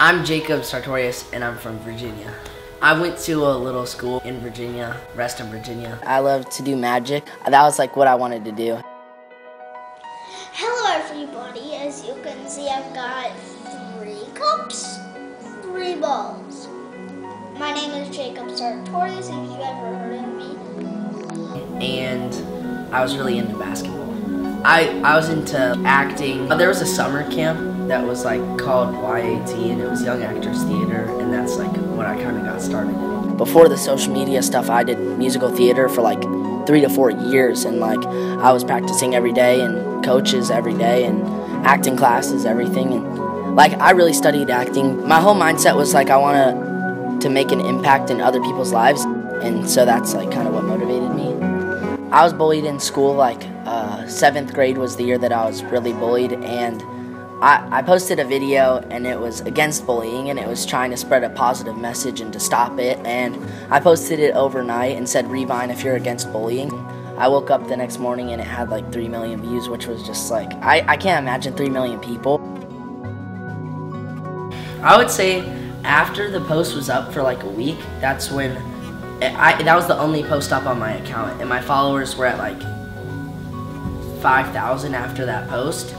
I'm Jacob Sartorius, and I'm from Virginia. I went to a little school in Virginia, Reston, Virginia. I love to do magic. That was like what I wanted to do. Hello everybody, as you can see I've got 3 cups, 3 balls. My name is Jacob Sartorius, if you ever heard of me. And I was really into basketball. I was into acting. There was a summer camp that was like called YAT, and it was Young Actors Theater, and that's like what I kind of got started in. Before the social media stuff, I did musical theater for like 3 to 4 years, and like I was practicing every day and coaches every day and acting classes, everything. And like I really studied acting. My whole mindset was like I want to make an impact in other people's lives, and so that's like kind of what motivated me. I was bullied in school. Like 7th grade was the year that I was really bullied, and I posted a video, and it was against bullying, and it was trying to spread a positive message and to stop it, and I posted it overnight and said, "Revine if you're against bullying." I woke up the next morning and it had like 3 million views, which was just like, I can't imagine 3 million people. I would say after the post was up for like a week, that's when that was the only post up on my account, and my followers were at like 5,000 after that post.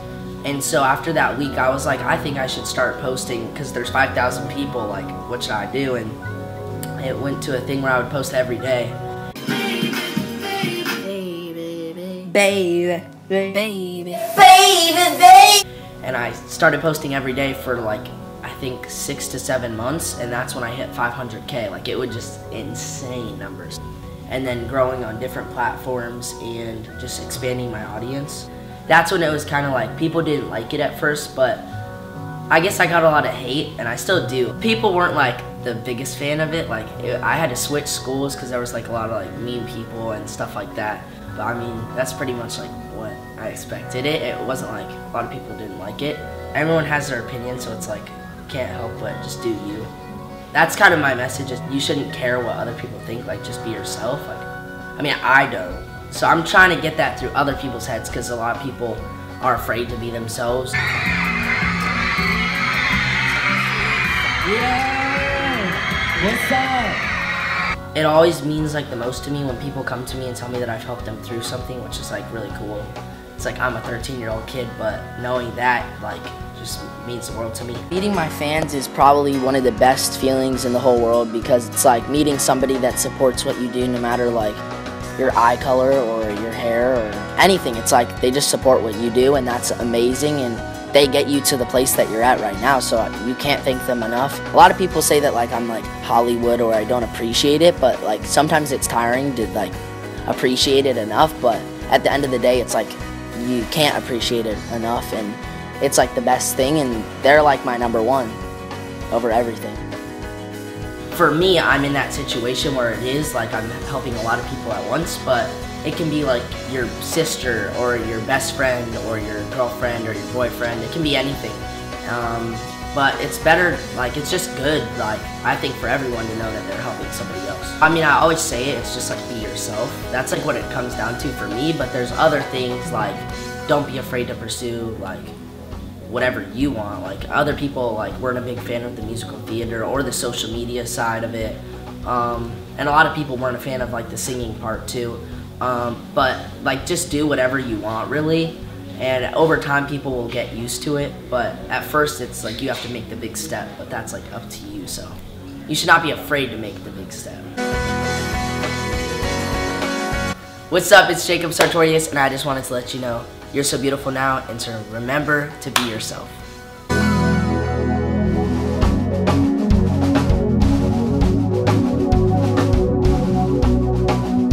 And so after that week, I was like, I think I should start posting because there's 5,000 people, like, what should I do? And it went to a thing where I would post every day. Baby. And I started posting every day for like, I think 6 to 7 months, and that's when I hit 500K. Like, it was just insane numbers. And then growing on different platforms and just expanding my audience. That's when it was kind of like, people didn't like it at first, but I guess I got a lot of hate, and I still do. People weren't like the biggest fan of it. Like, I had to switch schools because there was like a lot of like mean people and stuff like that. But I mean, that's pretty much like what I expected it. It wasn't like a lot of people didn't like it. Everyone has their opinion, so it's like, can't help but just do you. That's kind of my message, is you shouldn't care what other people think, like, just be yourself. Like, I mean, I don't. So I'm trying to get that through other people's heads, because a lot of people are afraid to be themselves. Yeah! What's up? It always means, like, the most to me when people come to me and tell me that I've helped them through something, which is, like, really cool. It's like, I'm a 13-year-old kid, but knowing that, like, just means the world to me. Meeting my fans is probably one of the best feelings in the whole world, because it's like meeting somebody that supports what you do, no matter like your eye color or your hair or anything. It's like they just support what you do, and that's amazing, and they get you to the place that you're at right now, so you can't thank them enough. A lot of people say that like I'm like Hollywood or I don't appreciate it, but like sometimes it's tiring to like appreciate it enough, but at the end of the day it's like you can't appreciate it enough, and it's like the best thing, and they're like my #1 over everything. For me, I'm in that situation where it is like I'm helping a lot of people at once, but it can be like your sister or your best friend or your girlfriend or your boyfriend. It can be anything. But it's better, like, it's just good, like, I think for everyone to know that they're helping somebody else. I mean, I always say it's just like, be yourself. That's like what it comes down to for me, but there's other things like, don't be afraid to pursue, like, whatever you want. Like, other people like weren't a big fan of the musical theater or the social media side of it, and a lot of people weren't a fan of like the singing part too, but like just do whatever you want really, and over time people will get used to it, but at first it's like you have to make the big step, but that's like up to you, so you should not be afraid to make the big step. What's up, it's Jacob Sartorius, and I just wanted to let you know you're so beautiful now, and to remember to be yourself.